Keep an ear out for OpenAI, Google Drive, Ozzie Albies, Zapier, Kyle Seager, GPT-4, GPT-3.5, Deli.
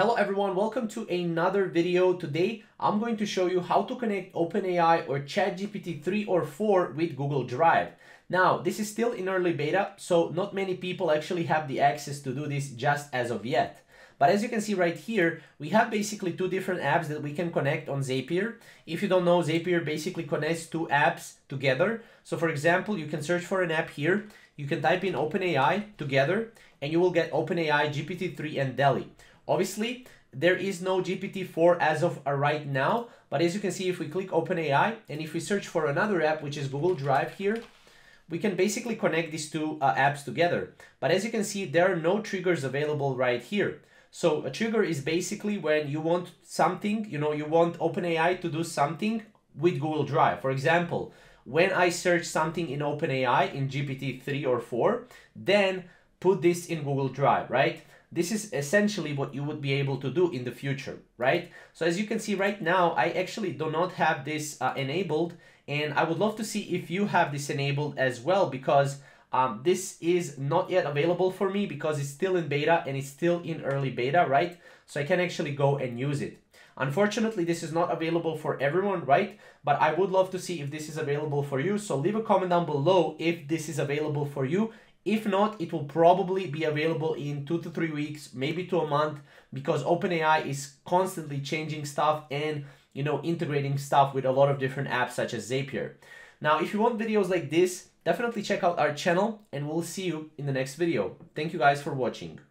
Hello everyone, welcome to another video. Today I'm going to show you how to connect OpenAI or ChatGPT-3 or 4 with Google Drive. Now, this is still in early beta, so not many people actually have the access to do this just as of yet. But as you can see right here, we have basically two different apps that we can connect on Zapier. If you don't know, Zapier basically connects two apps together. So for example, you can search for an app here. You can type in OpenAI together and you will get OpenAI, GPT-3 and Deli. Obviously, there is no GPT-4 as of right now. But as you can see, if we click OpenAI and if we search for another app, which is Google Drive here, we can basically connect these two apps together. But as you can see, there are no triggers available right here. So a trigger is basically when you want something, you know, you want OpenAI to do something with Google Drive. For example, when I search something in OpenAI in GPT-3 or 4, then put this in Google Drive, right? This is essentially what you would be able to do in the future, right? So as you can see right now, I actually do not have this enabled, and I would love to see if you have this enabled as well, because this is not yet available for me because it's still in beta and it's still in early beta, right? So I can actually go and use it. Unfortunately, this is not available for everyone, right? But I would love to see if this is available for you. So leave a comment down below if this is available for you. If not, it will probably be available in 2 to 3 weeks, maybe to a month, because OpenAI is constantly changing stuff and, you know, integrating stuff with a lot of different apps such as Zapier. Now, if you want videos like this, definitely check out our channel and we'll see you in the next video. Thank you guys for watching.